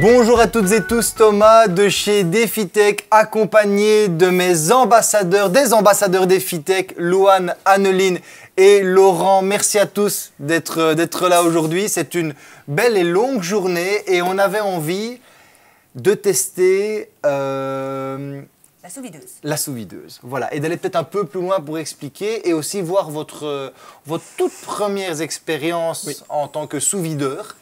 Bonjour à toutes et tous, Thomas de chez Defitec, accompagné de mes ambassadeurs, des ambassadeurs Defitec, Louane, Anneline et Laurent. Merci à tous d'être là aujourd'hui. C'est une belle et longue journée et on avait envie de tester... La sous-videuse. La sous-videuse, voilà. Et d'aller peut-être un peu plus loin pour expliquer et aussi voir votre toutes premières expériences en tant que sous-videur.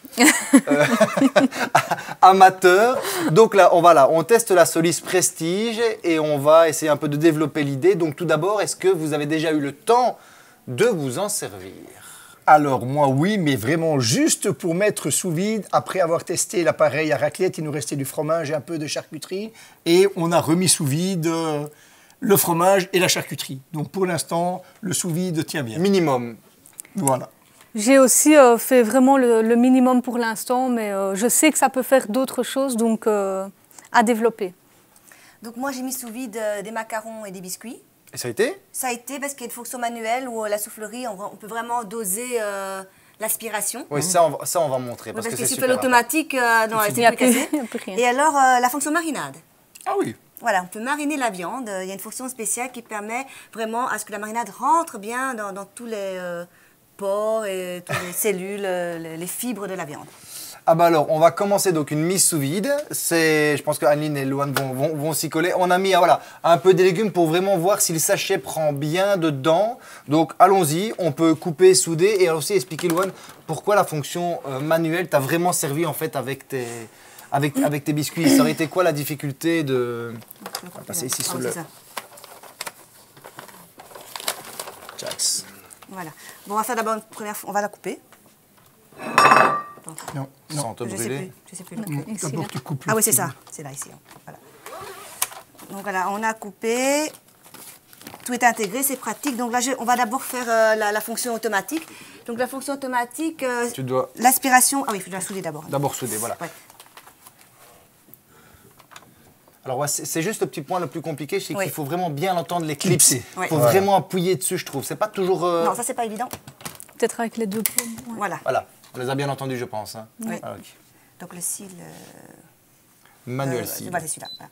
Amateur. Donc là, on teste la Solis Prestige et on va essayer un peu de développer l'idée. Donc tout d'abord, est-ce que vous avez déjà eu le temps de vous en servir? Alors moi oui, mais vraiment juste pour mettre sous vide. Après avoir testé l'appareil à raclette, il nous restait du fromage et un peu de charcuterie. Et on a remis sous vide le fromage et la charcuterie. Donc pour l'instant, le sous vide tient bien. Minimum. Voilà. J'ai aussi fait vraiment le minimum pour l'instant, mais je sais que ça peut faire d'autres choses, donc à développer. Donc moi j'ai mis sous vide des macarons et des biscuits. Et ça a été? Ça a été parce qu'il y a une fonction manuelle où la soufflerie, on peut vraiment doser l'aspiration. Oui, ça on va montrer. Parce que si tu fais l'automatique, c'est plus cassé. Et alors la fonction marinade. Ah oui. Voilà, on peut mariner la viande. Il y a une fonction spéciale qui permet vraiment à ce que la marinade rentre bien dans tous les... porcs et toutes les cellules, les fibres de la viande. Ah bah alors, on va commencer donc une mise sous vide. Je pense que Anneline et Loane vont s'y coller. On a mis un peu des légumes pour vraiment voir si le sachet prend bien dedans. Donc allons-y, on peut couper, souder et aussi expliquer, Loane, pourquoi la fonction manuelle t'a vraiment servi en fait avec tes biscuits. Ça aurait été quoi la difficulté de... On va passer ici sous le... Jax. Voilà. Bon, on va faire d'abord une première fois. On va la couper. Non, sans te brûler. Je sais plus. D'abord, tu coupes. Ah oui, c'est ça. C'est là, ici. Voilà. Donc voilà, on a coupé. Tout est intégré, c'est pratique. Donc là, on va d'abord faire la fonction automatique. Donc la fonction automatique, l'aspiration... Ah oui, il faut la souder d'abord. D'abord souder, voilà. Ouais. Alors, ouais, c'est juste le petit point le plus compliqué, c'est qu'il faut vraiment bien l'entendre, l'éclipser. Il faut vraiment appuyer dessus, je trouve. C'est pas toujours... Non, ça, c'est pas évident. Peut-être avec les deux paumes. Ouais. Voilà. Voilà. On les a bien entendus, je pense. Hein. Oui. Ah, okay. Donc, le cil... Manuel cil. Voilà, c'est celui-là. Voilà.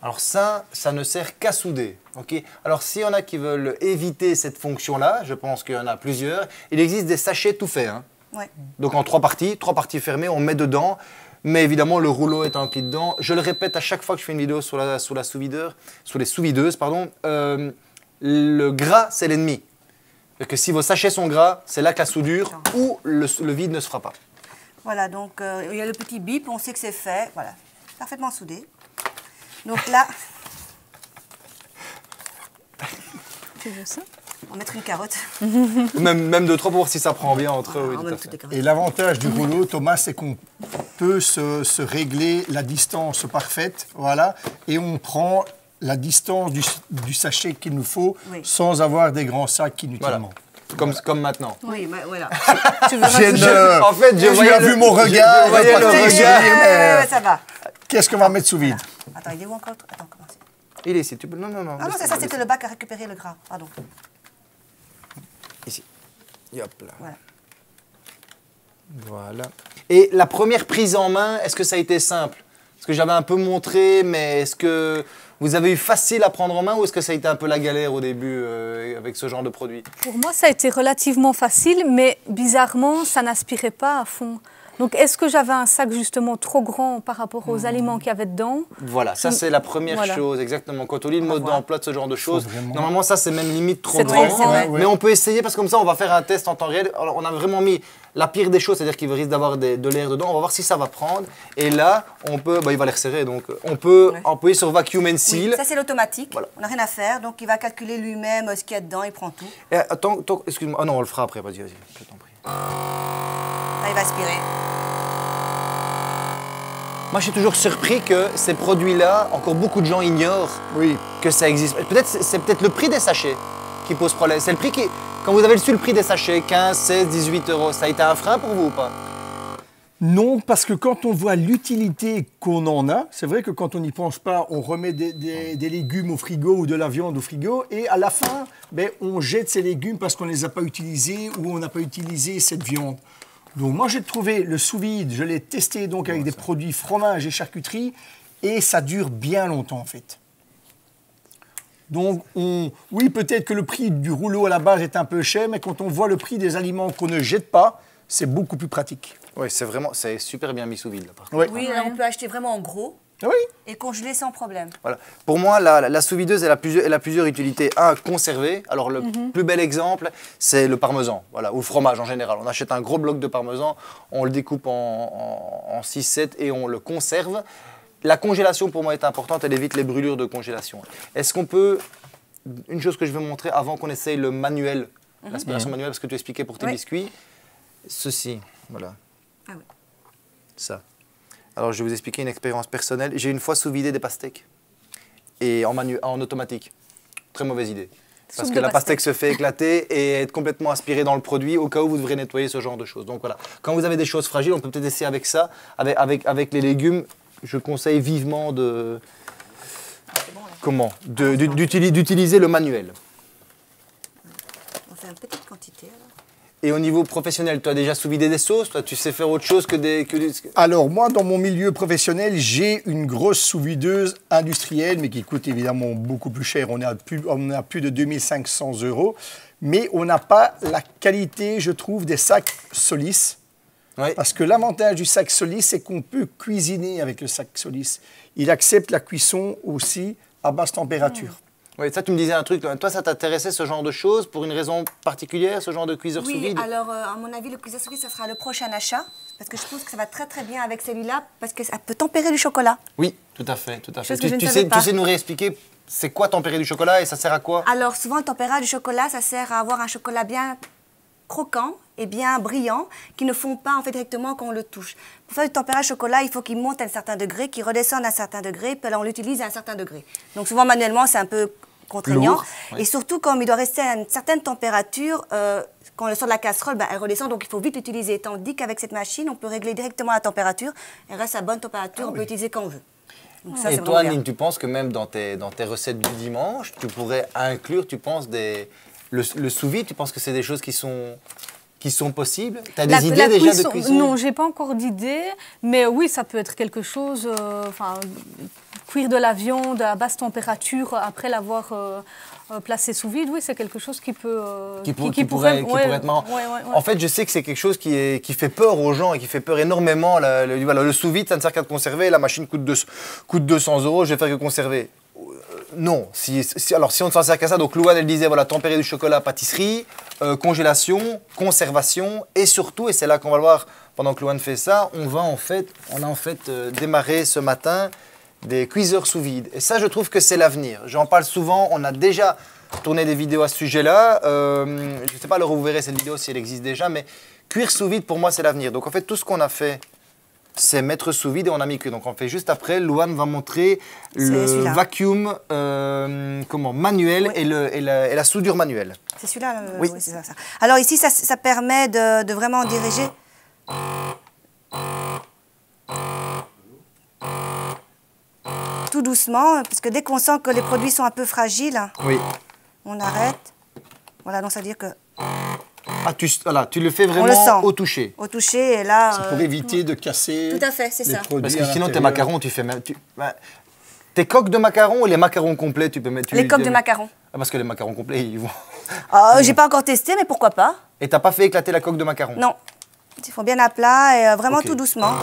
Alors ça, ça ne sert qu'à souder. Okay. Alors s'il y en a qui veulent éviter cette fonction-là, je pense qu'il y en a plusieurs, il existe des sachets tout faits. Hein. Ouais. Donc, en trois parties fermées, on met dedans. Mais évidemment, le rouleau est inclus dedans. Je le répète à chaque fois que je fais une vidéo sur les sous-videuses, le gras, c'est l'ennemi. Parce que si vos sachets sont gras, c'est là que la soudure ou le vide ne se fera pas. Voilà, donc il y a le petit bip, on sait que c'est fait. Voilà, parfaitement soudé. Donc là, tu veux ça ? On va mettre une carotte. même deux, trois pour voir si ça prend bien entre eux. Et l'avantage du rouleau, Thomas, c'est qu'on peut se régler la distance parfaite. Voilà. Et on prend la distance du sachet qu'il nous faut sans avoir des grands sacs inutilement. Voilà. Comme maintenant. Oui, mais voilà. En fait, j'ai vu mon regard. Ça va. Qu'est-ce qu'on va mettre sous vide? Attends, il est où encore? Attends, comment c'est? Il est ici. Tu peux... Non. Ah non, c'est ça, c'était le bac à récupérer le gras. Pardon. Ici. Hop là. Voilà. Voilà. Et la première prise en main, est-ce que ça a été simple? Parce que j'avais un peu montré, mais est-ce que vous avez eu facile à prendre en main ou est-ce que ça a été un peu la galère au début avec ce genre de produit? Pour moi, ça a été relativement facile, mais bizarrement, ça n'aspirait pas à fond. Donc, est-ce que j'avais un sac justement trop grand par rapport aux aliments qu'il y avait dedans? Voilà, ça c'est la première chose, exactement. Quand on lit le mode d'emploi de ce genre de choses, normalement ça c'est même limite trop grand. Mais on peut essayer parce que comme ça on va faire un test en temps réel. Alors, on a vraiment mis la pire des choses, c'est-à-dire qu'il risque d'avoir de l'air dedans. On va voir si ça va prendre. Et là, on peut, il va les resserrer, donc on peut appuyer sur Vacuum and Seal. Ça c'est l'automatique, on n'a rien à faire. Donc, il va calculer lui-même ce qu'il y a dedans, il prend tout. Et attends, excuse-moi, ah non, on le fera après, vas-y, je t'en prie. Là, il va aspirer. Moi, je suis toujours surpris que ces produits-là, encore beaucoup de gens ignorent que ça existe. C'est peut-être le prix des sachets qui pose problème. C'est le prix qui... Quand vous avez su le prix des sachets, 15, 16, 18 euros, ça a été un frein pour vous ou pas? Non, parce que quand on voit l'utilité qu'on en a, c'est vrai que quand on n'y pense pas, on remet des légumes au frigo ou de la viande au frigo et à la fin, on jette ces légumes parce qu'on ne les a pas utilisés ou on n'a pas utilisé cette viande. Donc moi j'ai trouvé le sous-vide, je l'ai testé donc avec des produits fromage et charcuterie et ça dure bien longtemps en fait. Donc oui, peut-être que le prix du rouleau à la base est un peu cher, mais quand on voit le prix des aliments qu'on ne jette pas, c'est beaucoup plus pratique. Oui, c'est vraiment, c'est super bien mis sous vide. Là, par contre. Oui, on peut acheter vraiment en gros. Oui. Et congeler sans problème. Voilà. Pour moi, la sous-videuse, elle a plusieurs utilités. Un, conserver. Alors, le plus bel exemple, c'est le parmesan, voilà, ou le fromage en général. On achète un gros bloc de parmesan, on le découpe en 6-7 et on le conserve. La congélation, pour moi, est importante. Elle évite les brûlures de congélation. Est-ce qu'on peut... Une chose que je veux montrer avant qu'on essaye le manuel, l'aspiration manuelle, parce que tu expliquais pour tes biscuits. Ceci, voilà. Ah oui. Ça. Alors, je vais vous expliquer une expérience personnelle. J'ai une fois sous-vidé des pastèques, et en automatique. Très mauvaise idée. Parce que la pastèque se fait éclater et être complètement aspirée dans le produit, au cas où vous devrez nettoyer ce genre de choses. Donc voilà, quand vous avez des choses fragiles, on peut peut-être essayer avec ça, avec les légumes. Je conseille vivement de... d'utiliser le manuel. On fait une petite quantité alors. Et au niveau professionnel, tu as déjà sous-vidé des sauces, toi, tu sais faire autre chose que des... Alors moi, dans mon milieu professionnel, j'ai une grosse sous-videuse industrielle, mais qui coûte évidemment beaucoup plus cher. On est à plus de 2 500 €, mais on n'a pas la qualité, je trouve, des sacs Solis. Oui. Parce que l'avantage du sac Solis, c'est qu'on peut cuisiner avec le sac Solis. Il accepte la cuisson aussi à basse température. Oui, ça, tu me disais un truc. Toi, ça t'intéressait ce genre de choses pour une raison particulière, ce genre de cuiseur sous vide? Oui, alors, à mon avis, le cuiseur sous vide, ça sera le prochain achat. Parce que je pense que ça va très, très bien avec celui-là, parce que ça peut tempérer du chocolat. Oui, tout à fait, tout à fait. Tu sais nous réexpliquer c'est quoi tempérer du chocolat et ça sert à quoi? Alors, souvent, tempérer du chocolat, ça sert à avoir un chocolat bien croquant et bien brillant, qui ne fond pas en fait directement quand on le touche. Pour faire du tempérage chocolat, il faut qu'il monte à un certain degré, qu'il redescende à un certain degré, puis alors on l'utilise à un certain degré. Donc souvent manuellement, c'est un peu contraignant. Lourd, ouais. Et surtout, comme il doit rester à une certaine température, quand on le sort de la casserole, ben, elle redescend, donc il faut vite l'utiliser. Tandis qu'avec cette machine, on peut régler directement la température, elle reste à bonne température, on peut l'utiliser quand on veut. Donc, ça, et toi, Aline, tu penses que même dans tes recettes du dimanche, tu pourrais inclure, tu penses, le sous-vide, tu penses que c'est des choses qui sont possibles? Tu as des idées déjà de cuisson? Non, j'ai pas encore d'idées, mais oui, ça peut être quelque chose, enfin, cuire de la viande à basse température après l'avoir placé sous vide, oui, c'est quelque chose qui peut... qui pourrait être marrant. En fait, je sais que c'est quelque chose qui fait peur aux gens et qui fait peur énormément. Le sous-vide, ça ne sert qu'à conserver, la machine coûte 200 €, je vais faire que conserver. Non, alors si on ne s'en sert qu'à ça, donc Louane, elle disait, voilà, tempérer du chocolat, pâtisserie, congélation, conservation, et surtout, et c'est là qu'on va le voir pendant que Louane fait ça, on a en fait démarré ce matin des cuiseurs sous vide. Et ça, je trouve que c'est l'avenir. J'en parle souvent, on a déjà tourné des vidéos à ce sujet-là. Je ne sais pas, alors vous verrez cette vidéo si elle existe déjà, mais cuire sous vide, pour moi, c'est l'avenir. Donc en fait, tout ce qu'on a fait, c'est mettre sous vide et on a mis que. Donc on fait juste après, Louane va montrer le vacuum manuel et la soudure manuelle. C'est celui-là? Oui, oui c'est ça, ça. Alors ici, ça permet de vraiment diriger. Tout doucement, parce que dès qu'on sent que les produits sont un peu fragiles, on arrête. Voilà, donc ça veut dire que... Ah, tu le fais vraiment au toucher. Au toucher, et là... C'est pour éviter de casser les produits. Parce que sinon, tes macarons, tu fais... Tes coques de macarons et les macarons complets, tu peux mettre... Les coques de macarons. Ah, parce que les macarons complets, ils vont... J'ai pas encore testé, mais pourquoi pas. Et t'as pas fait éclater la coque de macarons? Non. Ils font bien à plat et vraiment tout doucement.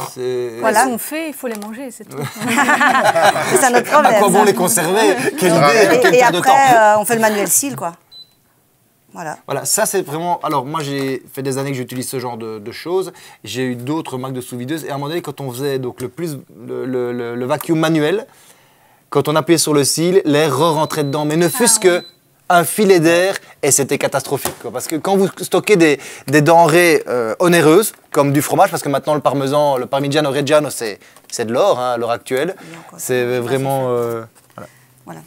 Voilà, on fait, il faut les manger, c'est tout. C'est notre problème. À quoi bon les conserver? Quelle idée. Et après, on fait le manuel seal, quoi. Voilà. Voilà, ça c'est vraiment... Alors moi j'ai fait des années que j'utilise ce genre de choses, j'ai eu d'autres marques de sous-videuses et à un moment donné quand on faisait donc le vacuum manuel, quand on appuyait sur le seal, l'air re-rentrait dedans, mais ne fût-ce que un filet d'air et c'était catastrophique quoi. Parce que quand vous stockez des denrées onéreuses, comme du fromage, parce que maintenant le parmesan, le parmigiano reggiano c'est de l'or hein, à l'heure actuelle, c'est vraiment... Voilà.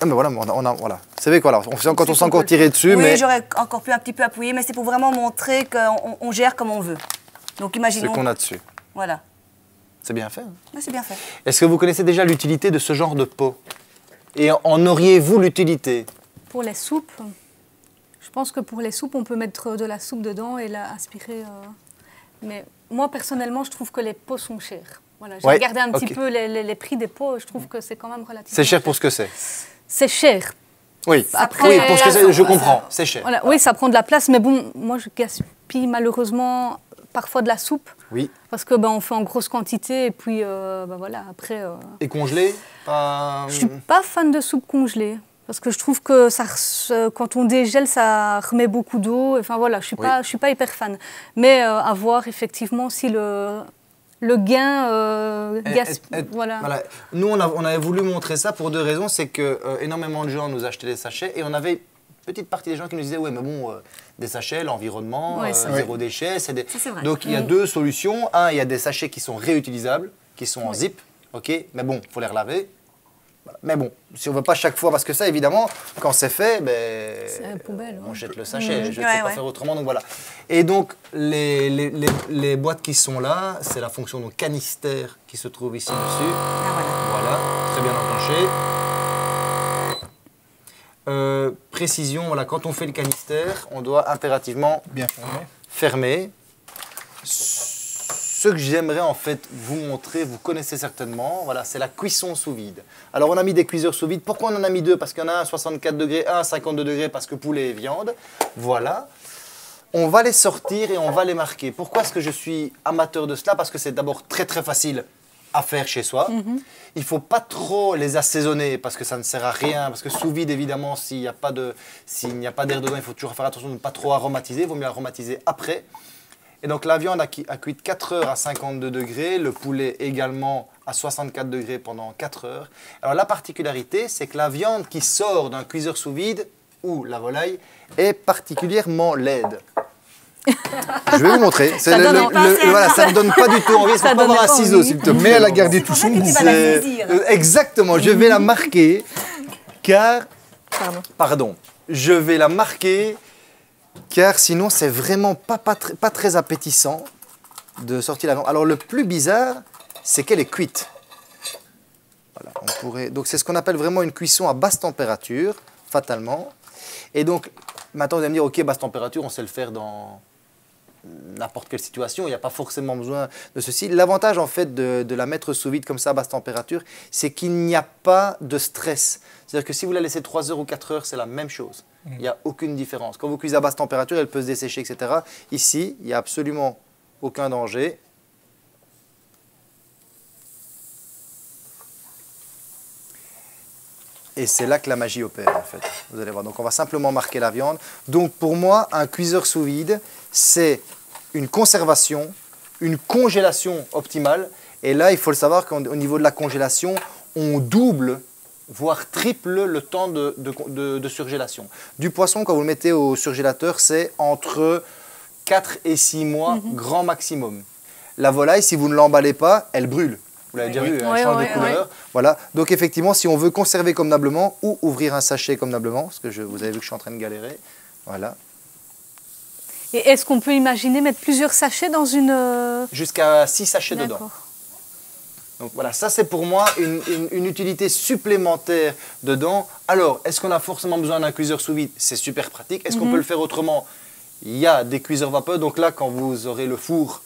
Ah mais voilà, voilà. C'est vrai qu'on sent quand on s'est encore tiré dessus. Oui, mais... j'aurais encore pu un petit peu appuyer, mais c'est pour vraiment montrer qu'on gère comme on veut. Donc imaginons... Ce qu'on a dessus. Voilà. C'est bien fait. Hein. Oui, c'est bien fait. Est-ce que vous connaissez déjà l'utilité de ce genre de pot? Et en auriez-vous l'utilité? Pour les soupes. Je pense que pour les soupes, on peut mettre de la soupe dedans et la aspirer. Mais moi, personnellement, je trouve que les pots sont chers. Voilà, j'ai regardé un petit peu les prix des pots. Je trouve que c'est quand même relativement. C'est cher pour ce que c'est. C'est cher. Oui, après, oui, pour ce que c'est, je comprends. C'est cher. Voilà, oui, ça prend de la place. Mais bon, moi, je gaspille malheureusement parfois de la soupe. Oui. Parce que ben, on fait en grosse quantité et puis ben, voilà, après. Et congelé Je suis pas fan de soupe congelée. Parce que je trouve que ça, quand on dégèle, ça remet beaucoup d'eau. Enfin voilà, je suis pas hyper fan. Mais à voir effectivement si le gain voilà. Nous, on avait voulu montrer ça pour deux raisons. C'est que énormément de gens nous achetaient des sachets et on avait une petite partie des gens qui nous disaient « Ouais, mais bon, des sachets, l'environnement, zéro déchet. » Donc, il y a deux solutions. Un, il y a des sachets qui sont réutilisables, qui sont en zip. OK, mais bon, il faut les relaver. Mais bon, si on ne veut pas chaque fois, parce que ça, évidemment, quand c'est fait, ben, poubelle, on jette le sachet. Je ne sais pas faire autrement, donc voilà. Et donc, les boîtes qui sont là, c'est la fonction donc, canistère qui se trouve ici dessus. Ah, voilà, très bien enclenché. Précision, voilà, quand on fait le canistère, on doit impérativement bien fermer. Ce que j'aimerais en fait vous montrer, vous connaissez certainement, voilà, c'est la cuisson sous vide. Alors on a mis des cuiseurs sous vide. Pourquoi on en a mis deux? Parce qu'il y en a un à 64 degrés, un à 52 degrés parce que poulet et viande. Voilà. On va les sortir et on va les marquer. Pourquoi est-ce que je suis amateur de cela? Parce que c'est d'abord très très facile à faire chez soi. Il ne faut pas trop les assaisonner parce que ça ne sert à rien. Parce que sous vide, évidemment, s'il n'y a pas d'air dedans, il faut toujours faire attention de ne pas trop aromatiser. Il vaut mieux aromatiser après. Et donc la viande a cuit 4 heures à 52 degrés, le poulet également à 64 degrés pendant 4 heures. Alors la particularité, c'est que la viande qui sort d'un cuiseur sous vide, ou la volaille, est particulièrement laide. Je vais vous montrer. Ça ne donne pas du tout envie, il faut pas avoir un ciseau. Mais elle a gardé tout son goût. Exactement, je vais la marquer, car... Pardon. Je vais la marquer... Car sinon, c'est vraiment pas très appétissant de sortir la viande. Alors, le plus bizarre, c'est qu'elle est cuite. Voilà, on pourrait... Donc, c'est ce qu'on appelle vraiment une cuisson à basse température, fatalement. Et donc, maintenant, vous allez me dire, OK, basse température, on sait le faire dans n'importe quelle situation. Il n'y a pas forcément besoin de ceci. L'avantage, en fait, de la mettre sous vide comme ça, à basse température, c'est qu'il n'y a pas de stress. C'est-à-dire que si vous la laissez 3 heures ou 4 heures, c'est la même chose. Il n'y a aucune différence. Quand vous cuisez à basse température, elle peut se dessécher, etc. Ici, il n'y a absolument aucun danger. Et c'est là que la magie opère, en fait. Vous allez voir. Donc, on va simplement marquer la viande. Donc, pour moi, un cuiseur sous vide, c'est une conservation, une congélation optimale. Et là, il faut le savoir qu'au niveau de la congélation, on double... voire triple le temps de surgélation. Du poisson, quand vous le mettez au surgélateur, c'est entre 4 et 6 mois, grand maximum. La volaille, si vous ne l'emballez pas, elle brûle. Vous l'avez déjà vu, elle change de couleur. Voilà. Donc effectivement, si on veut conserver convenablement ou ouvrir un sachet convenablement, parce que vous avez vu que je suis en train de galérer, voilà. Et est-ce qu'on peut imaginer mettre plusieurs sachets dans une... Jusqu'à 6 sachets dedans. Donc voilà, ça c'est pour moi une utilité supplémentaire dedans. Alors, est-ce qu'on a forcément besoin d'un cuiseur sous vide? C'est super pratique. Est-ce qu'on peut le faire autrement? Il y a des cuiseurs vapeur. Donc là, quand vous aurez le four,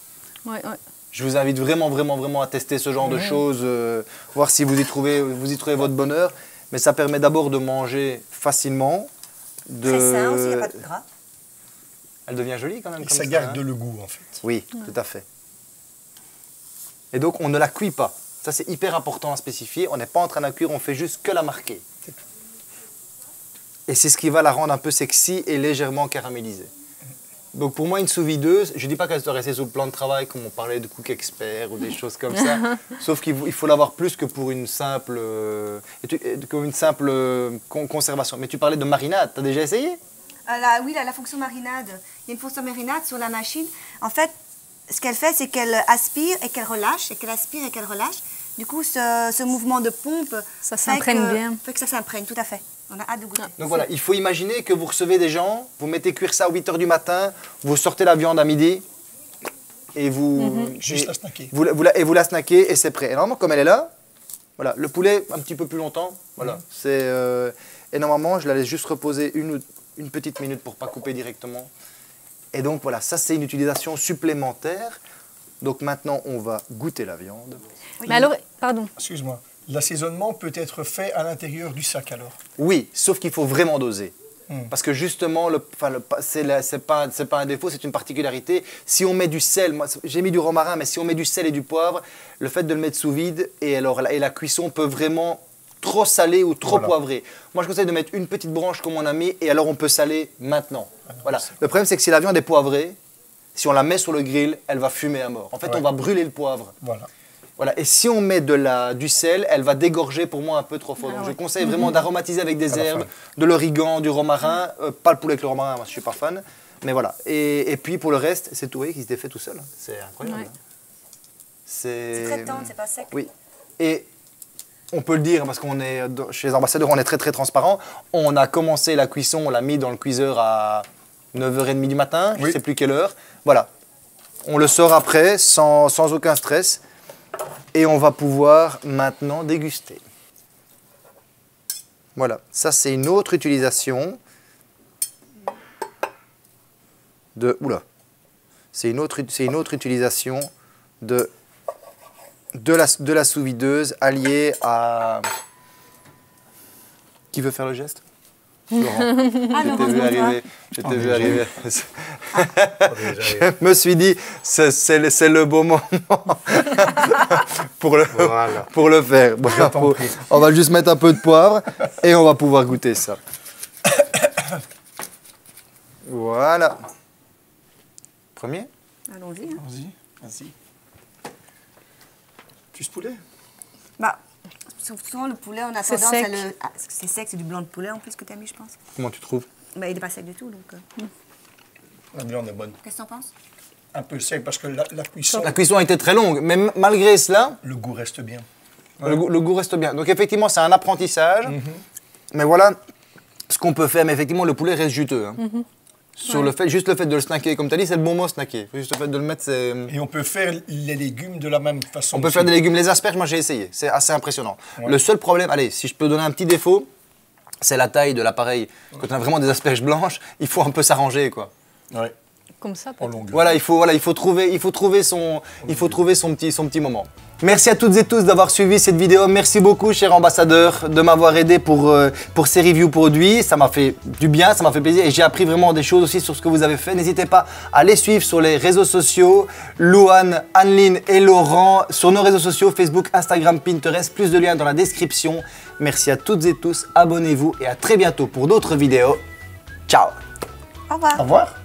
je vous invite vraiment à tester ce genre de choses, voir si vous y trouvez votre bonheur. Mais ça permet d'abord de manger facilement. Très sain aussi, il n'y a pas de gras. Elle devient jolie quand même. Et comme ça garde le goût en fait. Oui, tout à fait. Et donc, on ne la cuit pas. Ça, c'est hyper important à spécifier. On n'est pas en train de la cuire, on fait juste que la marquer. Et c'est ce qui va la rendre un peu sexy et légèrement caramélisée. Donc, pour moi, une sous-videuse, je ne dis pas qu'elle doit rester sous le plan de travail, comme on parlait de Cook Expert ou des choses comme ça. Sauf qu'il faut l'avoir plus que pour une simple conservation. Mais tu parlais de marinade, tu as déjà essayé? Oui, la fonction marinade. Il y a une fonction marinade sur la machine. En fait, ce qu'elle fait, c'est qu'elle aspire et qu'elle relâche, et qu'elle aspire et qu'elle relâche. Du coup, ce mouvement de pompe, ça s'imprègne bien. Fait que ça s'imprègne, tout à fait. On a hâte de goûter. Donc voilà, il faut imaginer que vous recevez des gens, vous mettez cuire ça à 8 h du matin, vous sortez la viande à midi, et vous la snackez, et c'est prêt. Et normalement, comme elle est là, voilà, le poulet un petit peu plus longtemps, voilà. Et normalement, je la laisse juste reposer une ou une petite minute pour ne pas couper directement. Et donc voilà, ça c'est une utilisation supplémentaire. Donc maintenant, on va goûter la viande. Oui. Mais alors, pardon. Excuse-moi, l'assaisonnement peut être fait à l'intérieur du sac alors? Oui, sauf qu'il faut vraiment doser. Parce que justement, c'est pas un défaut, c'est une particularité. Si on met du sel, moi j'ai mis du romarin, mais si on met du sel et du poivre, le fait de le mettre sous vide et la cuisson peut vraiment trop saler ou trop poivrer. Moi je conseille de mettre une petite branche comme on a mis et alors on peut saler maintenant. Voilà. Le problème c'est que si la viande est poivrée, si on la met sur le grill, elle va fumer à mort. En fait on va brûler le poivre. Voilà. Voilà. Et si on met du sel, elle va dégorger pour moi un peu trop fort. Donc je conseille vraiment d'aromatiser avec des herbes, de l'origan, du romarin. Pas le poulet avec le romarin, moi je ne suis pas fan. Mais voilà. Et puis pour le reste, c'est tout qui se défait tout seul. C'est incroyable. Ouais. C'est très tendre, c'est pas sec. Oui. Et on peut le dire parce qu'on est chez les ambassadeurs, on est très très transparent. On a commencé la cuisson, on l'a mis dans le cuiseur à 9h30 du matin, je ne sais plus quelle heure. Voilà. On le sort après sans aucun stress. Et on va pouvoir maintenant déguster. Voilà, ça c'est une autre utilisation de... Oula, c'est une autre utilisation de la sous-videuse alliée à... Qui veut faire le geste? Laurent, je t'ai vu arriver. Je me suis dit, c'est le beau moment pour le faire. Voilà, on va juste mettre un peu de poivre et on va pouvoir goûter ça. Voilà. Premier? Allons-y. Hein. Allons-y. Tu poulet? Bah. Souvent, le poulet, on a tendance à le... Ah, c'est sec, c'est du blanc de poulet en plus que tu as mis, je pense. Comment tu trouves? Bah, il n'est pas sec du tout, donc... La viande est bonne. Qu'est-ce que tu en penses? Un peu sec, parce que la cuisson... La cuisson a été très longue, mais malgré cela... Le goût reste bien. Ouais. Le goût reste bien. Donc effectivement, c'est un apprentissage. Mais voilà ce qu'on peut faire. Mais effectivement, le poulet reste juteux. Hein. Juste le fait de le snacker, comme tu as dit, c'est le bon mot, snacker. Juste le fait de le mettre, c'est... Et on peut faire les légumes de la même façon. On peut faire des légumes. Les asperges, moi j'ai essayé, c'est assez impressionnant. Ouais. Le seul problème, allez, si je peux donner un petit défaut, c'est la taille de l'appareil. Quand on a vraiment des asperges blanches, il faut un peu s'arranger, quoi. Ouais. Comme ça, en longueur. Voilà, il faut trouver son petit moment. Merci à toutes et tous d'avoir suivi cette vidéo. Merci beaucoup, chers ambassadeurs, de m'avoir aidé pour ces reviews produits. Ça m'a fait du bien, ça m'a fait plaisir et j'ai appris vraiment des choses aussi sur ce que vous avez fait. N'hésitez pas à les suivre sur les réseaux sociaux. Louane, Anneline et Laurent sur nos réseaux sociaux, Facebook, Instagram, Pinterest. Plus de liens dans la description. Merci à toutes et tous. Abonnez-vous et à très bientôt pour d'autres vidéos. Ciao. Au revoir. Au revoir.